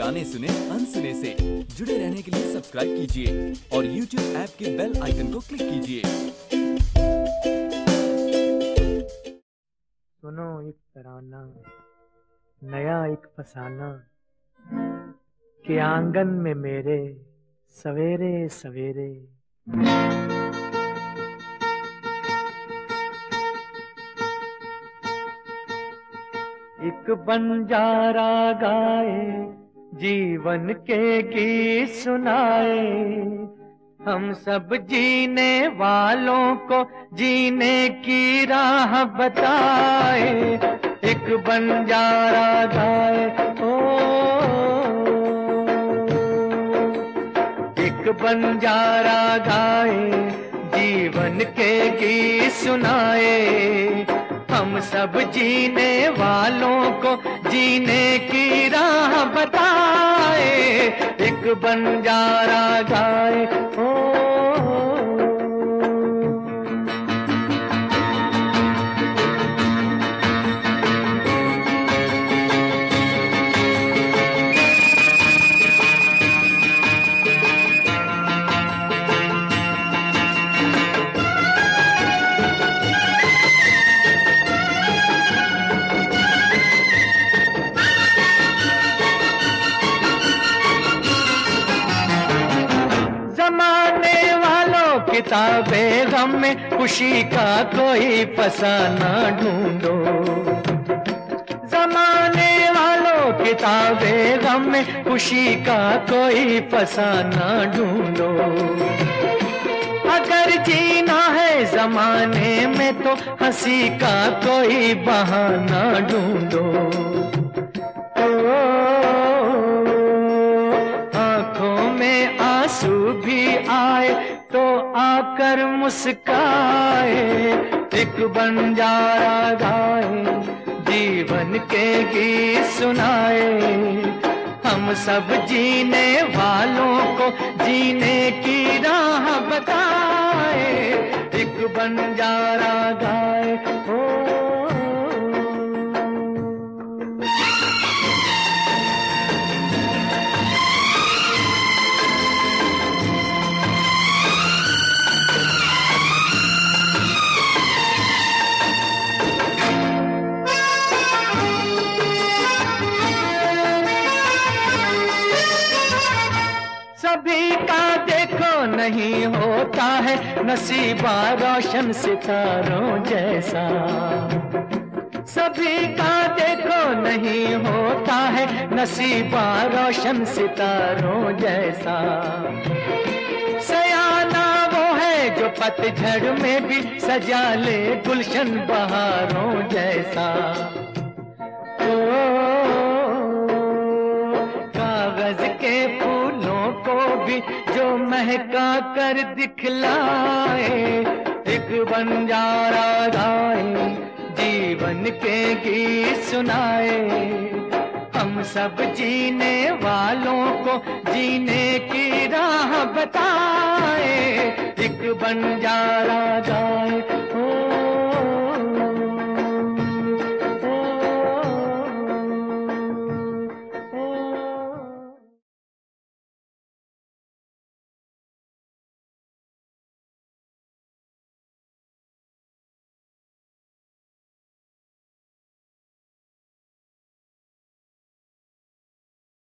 गाने सुने अनसुने से जुड़े रहने के लिए सब्सक्राइब कीजिए और YouTube ऐप के बेल आइकन को क्लिक कीजिए। सुनो एक तराना नया एक फसाना के आंगन में मेरे सवेरे सवेरे। एक बंजारा गाए जीवन के गीत सुनाए, हम सब जीने वालों को जीने की राह बताए। एक बंजारा गाए ओ, एक बंजारा गाए जीवन के गीत सुनाए, हम सब जीने वालों को जीने की राह बताए। एक बंजारा गाए ओ, किताबें गम में खुशी का कोई फसाना ढूंढो, जमाने वालों किताबें गम में खुशी का कोई फसाना ढूंढो। अगर जीना है जमाने में तो हंसी का कोई बहाना ढूंढो। आंखों में आंसू भी आए तो आकर मुस्काए। एक बंजारा गाए जीवन के गीत सुनाए, हम सब जीने वालों को जीने की राह बताए। एक बंजारा गाए ओ, सभी का देखो नहीं होता है नसीबा रोशन सितारों जैसा, सभी का देखो नहीं होता है नसीबा रोशन सितारों जैसा। सयाना वो है जो पतझड़ में भी सजा ले गुलशन बहारों जैसा। कागज के को भी जो महका कर दिखलाए। एक बंजारा गाए जीवन के गीत सुनाए, हम सब जीने वालों को जीने की राह बताए। एक बंजारा गाए